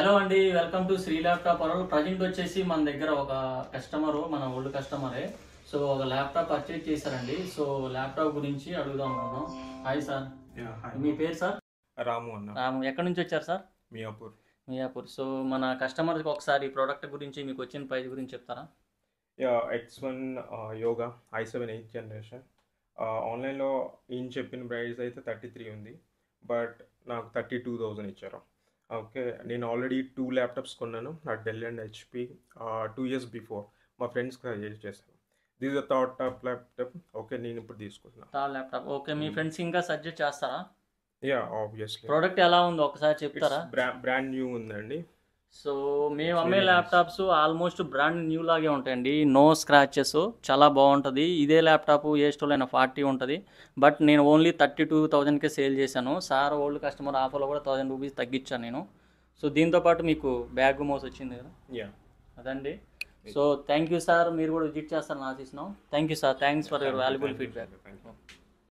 Hello and welcome to Sri Laptop. Present vachesi man daggara oka customer mana old customer so oka laptop purchase chesarandi so laptop gurinchi adugudam annu. Hi sir. Yeah, hi. Me pair sir Ramu anna. Ramu ekkadi nunchi vacharu sir? Miyapur. So mana customers ki okkasari product gurinchi meeku vachin price gurinchi cheptara? Yeah, X1 Yoga I7 8th generation online lo in cheppina price aithe 33 undi but naaku 32000 icharu. Okay, I already 2 laptops at Dell and HP 2 years before. My friends suggest this. This is the third top laptop. Okay, I put this. Third laptop. Okay, my friends inga suggest chestara. Yeah, obviously. Product ela undo okasari cheptara. It's brand new undandi. So me amme laptops almost brand new lage untandi. No scratches. Chala baaguntadi. Ide laptop ye store lo na 40 untadi. But nenu only 32000 ke sale chesanu. Sir old customer offer lo kuda 1000 rupees taggichanu nenu. So deento paatu meeku bag mouse vachindi kada. Yeah. Adandi. So thank you sir. Meer kuda visit chestaru na aasisnam. Thank you sir. Thanks for your valuable feedback.